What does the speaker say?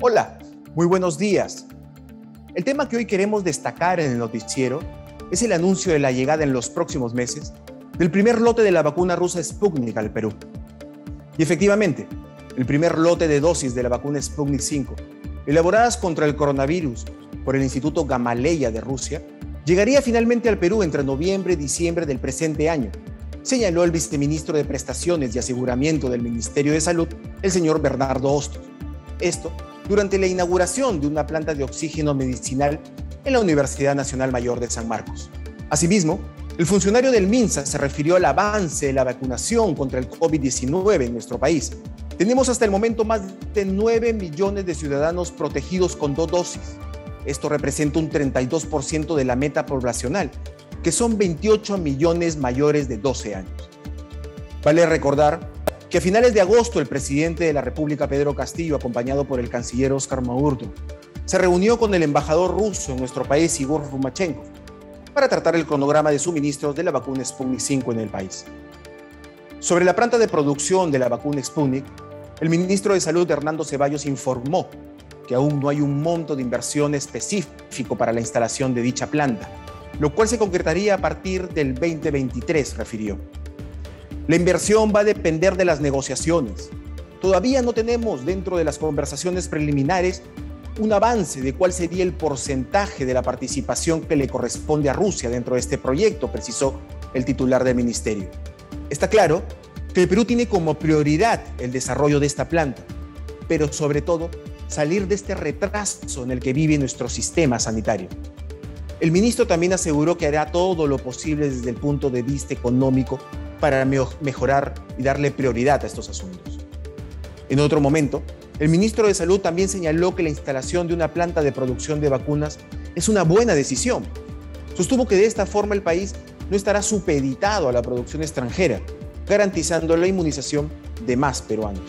Hola, muy buenos días. El tema que hoy queremos destacar en el noticiero es el anuncio de la llegada en los próximos meses del primer lote de la vacuna rusa Sputnik al Perú. Y efectivamente, el primer lote de dosis de la vacuna Sputnik V, elaboradas contra el coronavirus por el Instituto Gamaleya de Rusia, llegaría finalmente al Perú entre noviembre y diciembre del presente año, señaló el viceministro de Prestaciones y Aseguramiento del Ministerio de Salud, el señor Bernardo Ostos. Esto durante la inauguración de una planta de oxígeno medicinal en la Universidad Nacional Mayor de San Marcos. Asimismo, el funcionario del MINSA se refirió al avance de la vacunación contra el COVID-19 en nuestro país. Tenemos hasta el momento más de 9 millones de ciudadanos protegidos con 2 dosis. Esto representa un 32% de la meta poblacional, que son 28 millones mayores de 12 años. Vale recordar que a finales de agosto el presidente de la República, Pedro Castillo, acompañado por el canciller Óscar Maurtua, se reunió con el embajador ruso en nuestro país, Igor Fumachenko, para tratar el cronograma de suministros de la vacuna Sputnik V en el país. Sobre la planta de producción de la vacuna Sputnik, el ministro de Salud, Hernando Ceballos, informó que aún no hay un monto de inversión específico para la instalación de dicha planta, lo cual se concretaría a partir del 2023, refirió. La inversión va a depender de las negociaciones. Todavía no tenemos dentro de las conversaciones preliminares un avance de cuál sería el porcentaje de la participación que le corresponde a Rusia dentro de este proyecto, precisó el titular del ministerio. Está claro que el Perú tiene como prioridad el desarrollo de esta planta, pero sobre todo salir de este retraso en el que vive nuestro sistema sanitario. El ministro también aseguró que hará todo lo posible desde el punto de vista económico para mejorar y darle prioridad a estos asuntos. En otro momento, el ministro de Salud también señaló que la instalación de una planta de producción de vacunas es una buena decisión. Sostuvo que de esta forma el país no estará supeditado a la producción extranjera, garantizando la inmunización de más peruanos.